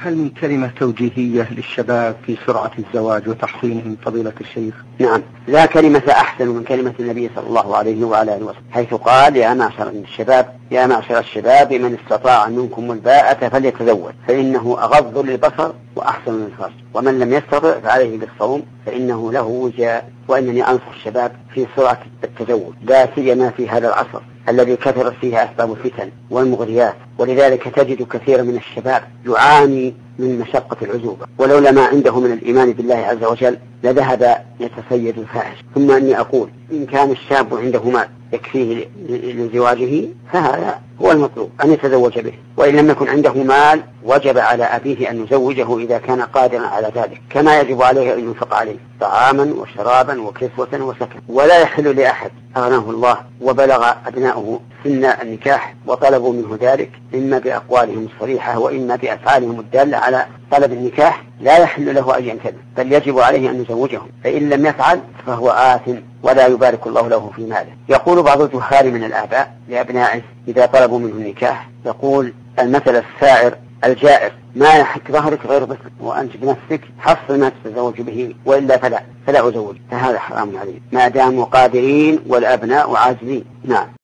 هل من كلمة توجيهية للشباب في سرعة الزواج وتحصينهم فضيلة الشيخ؟ نعم، لا كلمة أحسن من كلمة النبي صلى الله عليه وعلى آله وسلم، حيث قال: يا معشر الشباب من استطاع منكم الباءة فليتزوج، فإنه أغض للبصر وأحسن للفرج، ومن لم يستطع فعليه بالصوم فإنه له وجاء. وإنني أنصح الشباب في سرعة التزوج، لا سيما في هذا العصر الذي كثرت فيها أسباب الفتن والمغريات، ولذلك تجد كثير من الشباب يعاني من مشقة العزوبة، ولولا ما عنده من الإيمان بالله عز وجل لذهب يتسيد الفاحش. ثم أني أقول: إن كان الشاب عنده مال يكفيه لزواجه فهذا هو المطلوب أن يتزوج به، وإن لم يكن عنده مال وجب على أبيه أن يزوجه إذا كان قادرا على ذلك، كما يجب عليه أن ينفق عليه طعاما وشرابا وكسوة وسكن، ولا يحل لأحد أغناه الله وبلغ أبناؤه سن النكاح وطلبوا منه ذلك إما بأقوالهم الصريحة وإما بأفعالهم الدالة على طلب النكاح، لا يحل له أن ينتبه، بل يجب عليه أن يزوجهم، فإن لم يفعل فهو آثم ولا يبارك الله له في ماله. يقول بعض الجهال من الآباء لأبنائه إذا طلبوا منه النكاح، يقول المثل السائر الجائر: ما يحك ظهرك غير بس، وأنت بنفسك حصل ما تتزوج به وإلا فلا أزوج، فهذا حرام عليه ما داموا قادرين والأبناء عاجزين. نعم.